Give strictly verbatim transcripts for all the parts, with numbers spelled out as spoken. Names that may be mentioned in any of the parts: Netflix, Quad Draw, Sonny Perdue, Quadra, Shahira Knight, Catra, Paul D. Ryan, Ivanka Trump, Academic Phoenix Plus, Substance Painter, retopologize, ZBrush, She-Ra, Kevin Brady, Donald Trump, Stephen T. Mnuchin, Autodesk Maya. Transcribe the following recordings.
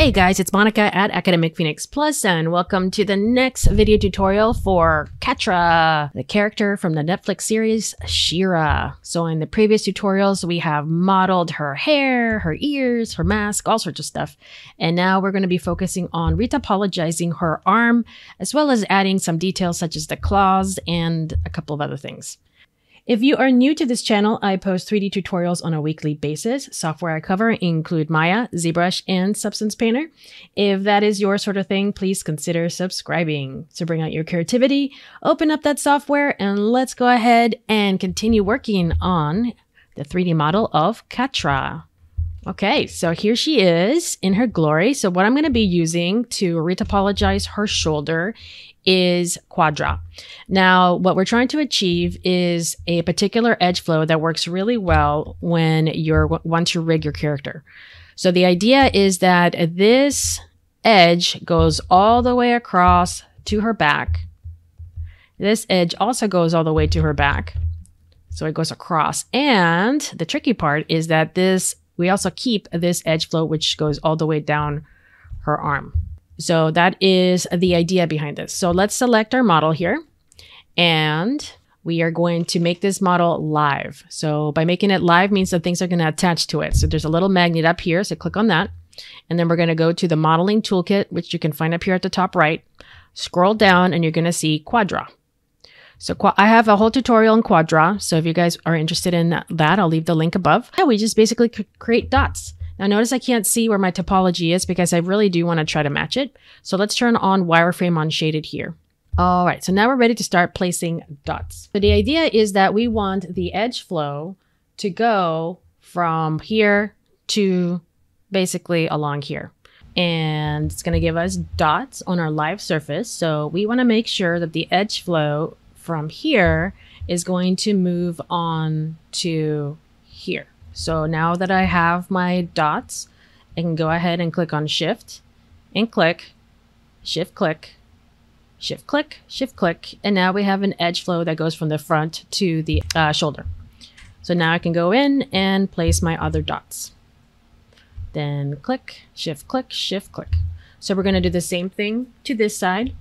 Hey guys, it's Monica at Academic Phoenix Plus, and welcome to the next video tutorial for Catra, the character from the Netflix series She-Ra. So in the previous tutorials, we have modeled her hair, her ears, her mask, all sorts of stuff. And now we're going to be focusing on retopologizing her arm, as well as adding some details such as the claws and a couple of other things. If you are new to this channel, I post three D tutorials on a weekly basis. Software I cover include Maya, ZBrush, and Substance Painter. If that is your sort of thing, please consider subscribing. So bring out your creativity, open up that software, and let's go ahead and continue working on the three D model of Catra. Okay, so here she is in her glory. So what I'm going to be using to retopologize her shoulder is Quadra. Now, what we're trying to achieve is a particular edge flow that works really well when you're want to rig your character. So the idea is that this edge goes all the way across to her back. This edge also goes all the way to her back. So it goes across. And the tricky part is that this we also keep this edge flow, which goes all the way down her arm. So that is the idea behind this. So let's select our model here, and we are going to make this model live. So by making it live means that things are going to attach to it. So there's a little magnet up here. So click on that. And then we're going to go to the modeling toolkit, which you can find up here at the top right. Scroll down and you're going to see Quadra. So I have a whole tutorial on Quadra. So if you guys are interested in that, I'll leave the link above. Yeah, we just basically create dots. Now notice I can't see where my topology is because I really do want to try to match it. So let's turn on wireframe on shaded here. All right, so now we're ready to start placing dots. So the idea is that we want the edge flow to go from here to basically along here. And it's going to give us dots on our live surface. So we want to make sure that the edge flow from here is going to move on to here. So now that I have my dots, I can go ahead and click on shift and click, shift click, shift click, shift click. And now we have an edge flow that goes from the front to the uh, shoulder. So now I can go in and place my other dots. Then click, shift click, shift click. So we're going to do the same thing to this side.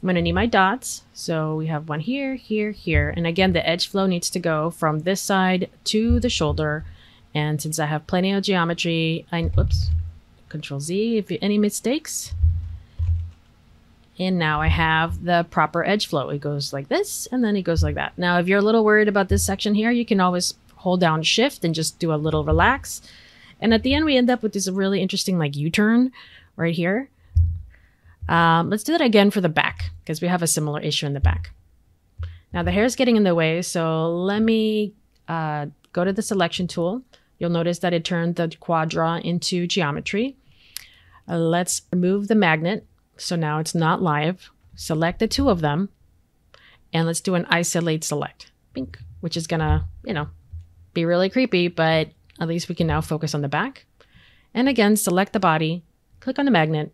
I'm going to need my dots. So we have one here, here, here. And again, the edge flow needs to go from this side to the shoulder. And since I have plenty of geometry, I, oops, control Z if you, any mistakes. And now I have the proper edge flow. It goes like this, and then it goes like that. Now, if you're a little worried about this section here, you can always hold down shift and just do a little relax. And at the end, we end up with this really interesting like U-turn right here. Um, let's do that again for the back because we have a similar issue in the back. Now the hair is getting in the way, so let me uh, go to the selection tool. You'll notice that it turned the Quadra into geometry. Uh, let's remove the magnet. So now it's not live. Select the two of them and let's do an isolate select, pink, which is gonna, you know, be really creepy, but at least we can now focus on the back. And again, select the body, click on the magnet,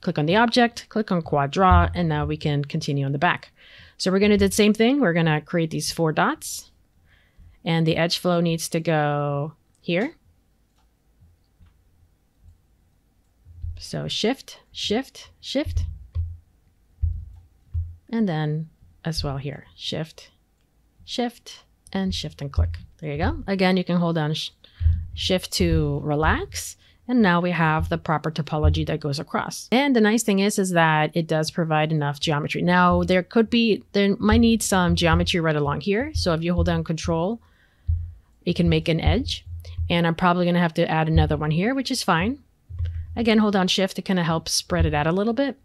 click on the object, click on Quadra, and now we can continue on the back. So we're going to do the same thing. We're going to create these four dots, and the edge flow needs to go here. So shift, shift, shift, and then as well here, shift, shift, and shift and click. There you go. Again, you can hold down sh- shift to relax. And now we have the proper topology that goes across. And the nice thing is, is that it does provide enough geometry. Now there could be, there might need some geometry right along here. So if you hold down control, it can make an edge. And I'm probably gonna have to add another one here, which is fine. Again, hold down shift to kind of help spread it out a little bit.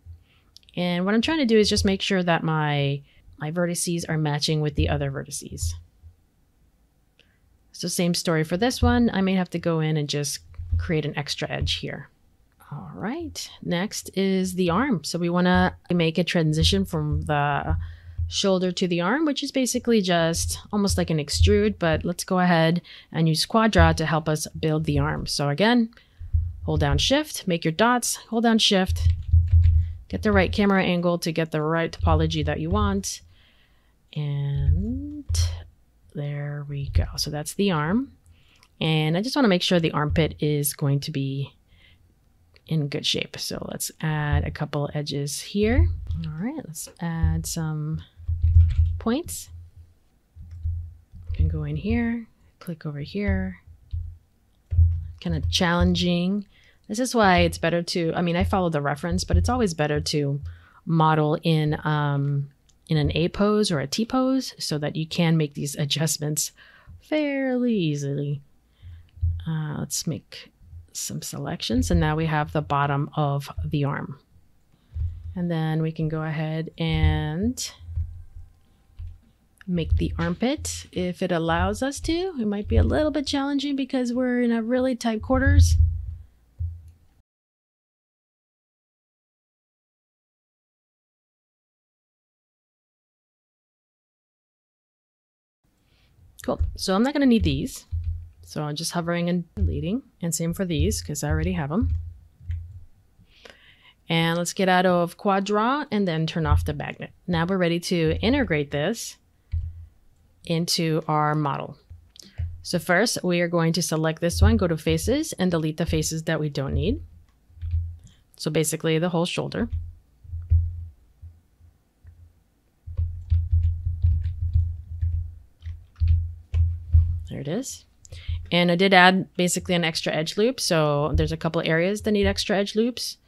And what I'm trying to do is just make sure that my, my vertices are matching with the other vertices. So same story for this one. I may have to go in and just create an extra edge here. All right, next is the arm. So we want to make a transition from the shoulder to the arm, which is basically just almost like an extrude, but let's go ahead and use Quadra to help us build the arm. So again, hold down shift, make your dots, hold down shift, get the right camera angle to get the right topology that you want. And there we go. So that's the arm. And I just want to make sure the armpit is going to be in good shape. So let's add a couple edges here. All right, let's add some points. You can go in here, click over here. Kind of challenging. This is why it's better to, I mean, I follow the reference, but it's always better to model in um, in an A pose or a T pose so that you can make these adjustments fairly easily. Uh, let's make some selections, and now we have the bottom of the arm. And then we can go ahead and make the armpit if it allows us to. It might be a little bit challenging because we're in a really tight quarters. Cool, so I'm not gonna need these. So I'm just hovering and deleting, and same for these because I already have them. And let's get out of Quad Draw and then turn off the magnet. Now we're ready to integrate this into our model. So first we are going to select this one, go to faces, and delete the faces that we don't need. So basically the whole shoulder. There it is. And I did add basically an extra edge loop. So there's a couple areas that need extra edge loops.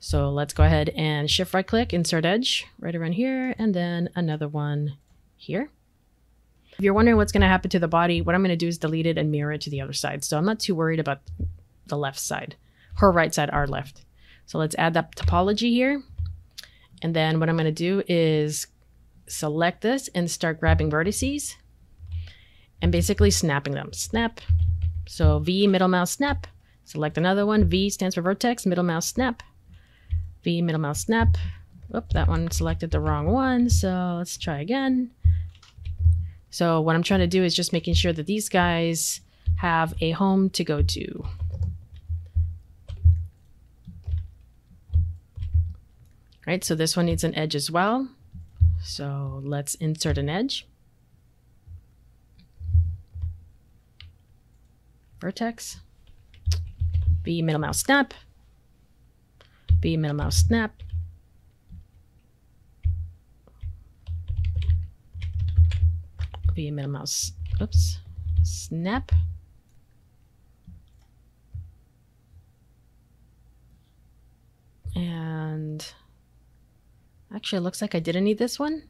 So let's go ahead and shift right click, insert edge right around here, and then another one here. If you're wondering what's going to happen to the body, what I'm going to do is delete it and mirror it to the other side. So I'm not too worried about the left side, her right side, our left. So let's add that topology here. And then what I'm going to do is select this and start grabbing vertices and basically snapping them. Snap. So V, middle mouse, snap. Select another one. V stands for vertex, middle mouse, snap. V, middle mouse, snap. Oop, that one selected the wrong one. So let's try again. So what I'm trying to do is just making sure that these guys have a home to go to. All right, so this one needs an edge as well. So let's insert an edge. Vertex. V, middle mouse, snap. V, middle mouse, snap. V, middle mouse, oops, snap. And actually it looks like I didn't need this one.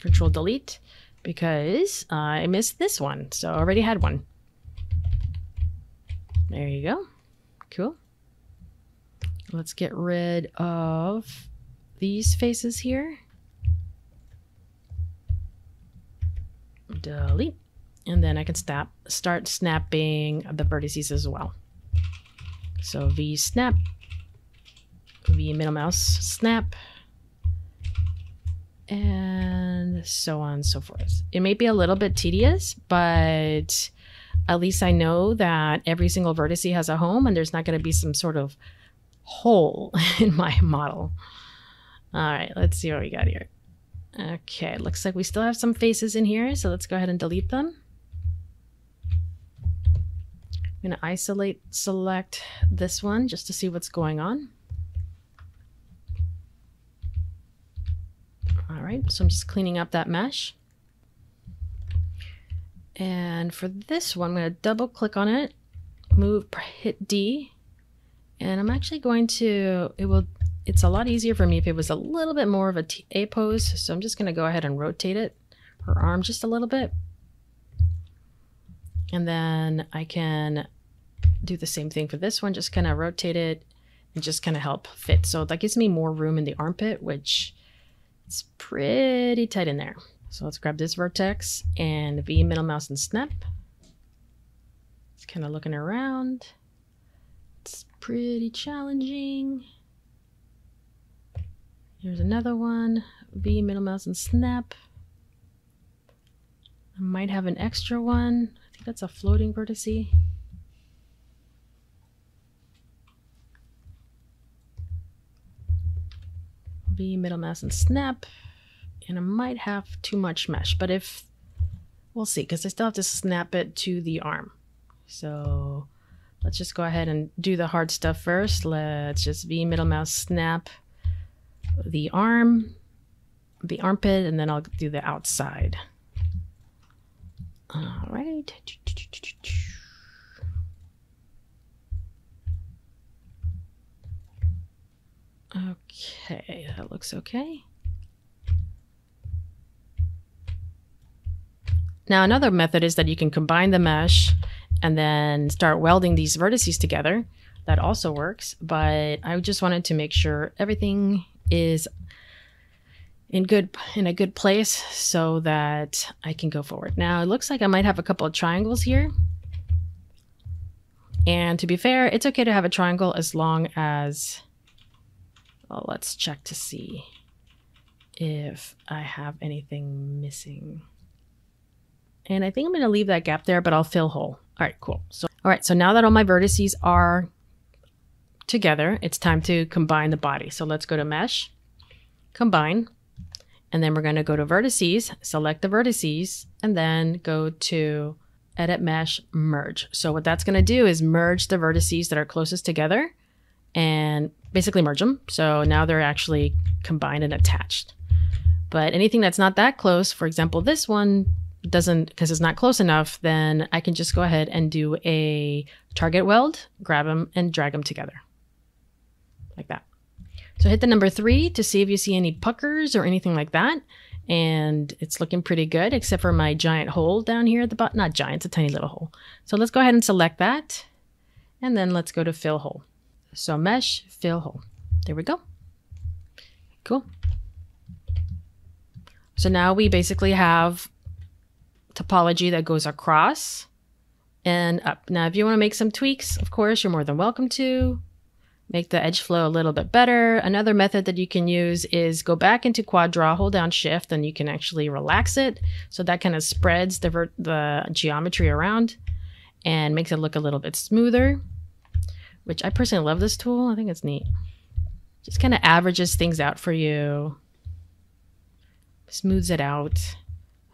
Control delete, because uh, I missed this one. So I already had one. There you go. Cool. Let's get rid of these faces here. Delete. And then I can snap, start snapping the vertices as well. So V snap, V middle mouse snap, and so on and so forth. It may be a little bit tedious, but at least I know that every single vertex has a home and there's not going to be some sort of hole in my model. All right, let's see what we got here. Okay, looks like we still have some faces in here, so let's go ahead and delete them. I'm going to isolate, select this one just to see what's going on. All right, so I'm just cleaning up that mesh. And for this one, I'm going to double click on it, move, hit D, and I'm actually going to, it will, it's a lot easier for me if it was a little bit more of a T, A pose. So I'm just going to go ahead and rotate it, her arm just a little bit. And then I can do the same thing for this one, just kind of rotate it and just kind of help fit. So that gives me more room in the armpit, which it's pretty tight in there. So let's grab this vertex and V, middle mouse, and snap. It's kind of looking around. It's pretty challenging. Here's another one, V, middle mouse, and snap. I might have an extra one. I think that's a floating vertex. V, middle mouse, and snap. And I might have too much mesh, but if, we'll see, because I still have to snap it to the arm. So Let's just go ahead and do the hard stuff first. Let's just V middle mouse snap the arm, the armpit, and then I'll do the outside. All right. Okay, that looks okay. Now another method is that you can combine the mesh and then start welding these vertices together. That also works, but I just wanted to make sure everything is in good in a good place so that I can go forward. Now it looks like I might have a couple of triangles here. And to be fair, it's okay to have a triangle as long as, well, let's check to see if I have anything missing. And I think I'm going to leave that gap there, but I'll fill hole. All right, cool. So, all right, so now that all my vertices are together, it's time to combine the body. So let's go to mesh, combine, and then we're going to go to vertices, select the vertices, and then go to edit mesh, merge. So what that's going to do is merge the vertices that are closest together and basically merge them. So now they're actually combined and attached. But anything that's not that close, for example, this one, doesn't, because it's not close enough, then I can just go ahead and do a target weld, grab them and drag them together like that. So hit the number three to see if you see any puckers or anything like that. And it's looking pretty good, except for my giant hole down here at the bottom. Not giant, it's a tiny little hole. So let's go ahead and select that. And then let's go to fill hole. So mesh, fill hole. There we go. Cool. So now we basically have topology that goes across and up. Now, if you want to make some tweaks, of course, you're more than welcome to make the edge flow a little bit better. Another method that you can use is go back into Quad Draw, hold down shift, and you can actually relax it. So that kind of spreads the, ver the geometry around and makes it look a little bit smoother, which I personally love this tool. I think it's neat. Just kind of averages things out for you, smooths it out.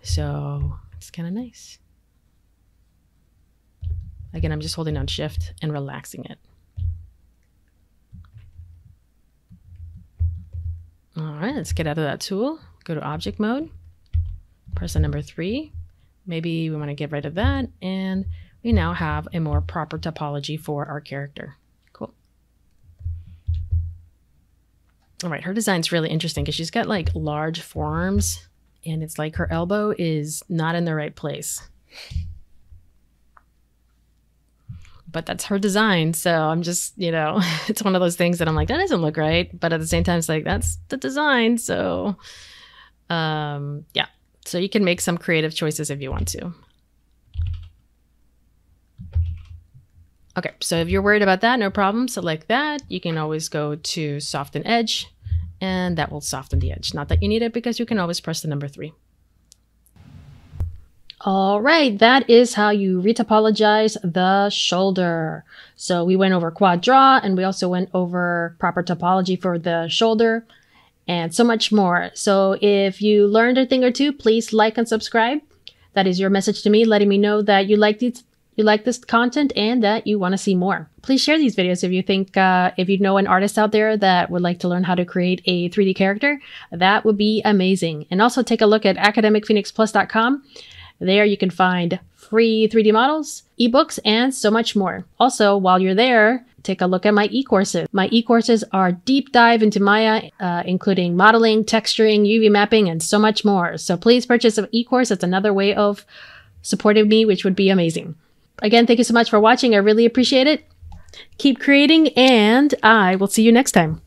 So it's kind of nice. Again, I'm just holding down shift and relaxing it. All right, let's get out of that tool. Go to object mode, press on number three. Maybe we want to get rid of that. And we now have a more proper topology for our character. Cool. All right, her design's really interesting because she's got like large forearms. And it's like her elbow is not in the right place. But that's her design. So I'm just, you know, it's one of those things that I'm like, that doesn't look right. But at the same time, it's like, that's the design. So, um, yeah. So you can make some creative choices if you want to. Okay. So if you're worried about that, no problem. Select that. You can always go to soften edge. And that will soften the edge. Not that you need it because you can always press the number three. All right, that is how you retopologize the shoulder. So we went over Quad Draw and we also went over proper topology for the shoulder and so much more. So if you learned a thing or two, please like and subscribe. That is your message to me, letting me know that you like these you like this content and that you want to see more. Please share these videos if you think, uh, if you know an artist out there that would like to learn how to create a three D character, that would be amazing. And also take a look at academic phoenix plus dot com. There you can find free three D models, ebooks, and so much more. Also, while you're there, take a look at my e-courses. My e-courses are deep dive into Maya, uh, including modeling, texturing, U V mapping, and so much more. So please purchase an e-course. It's another way of supporting me, which would be amazing. Again, thank you so much for watching. I really appreciate it. Keep creating, and I will see you next time.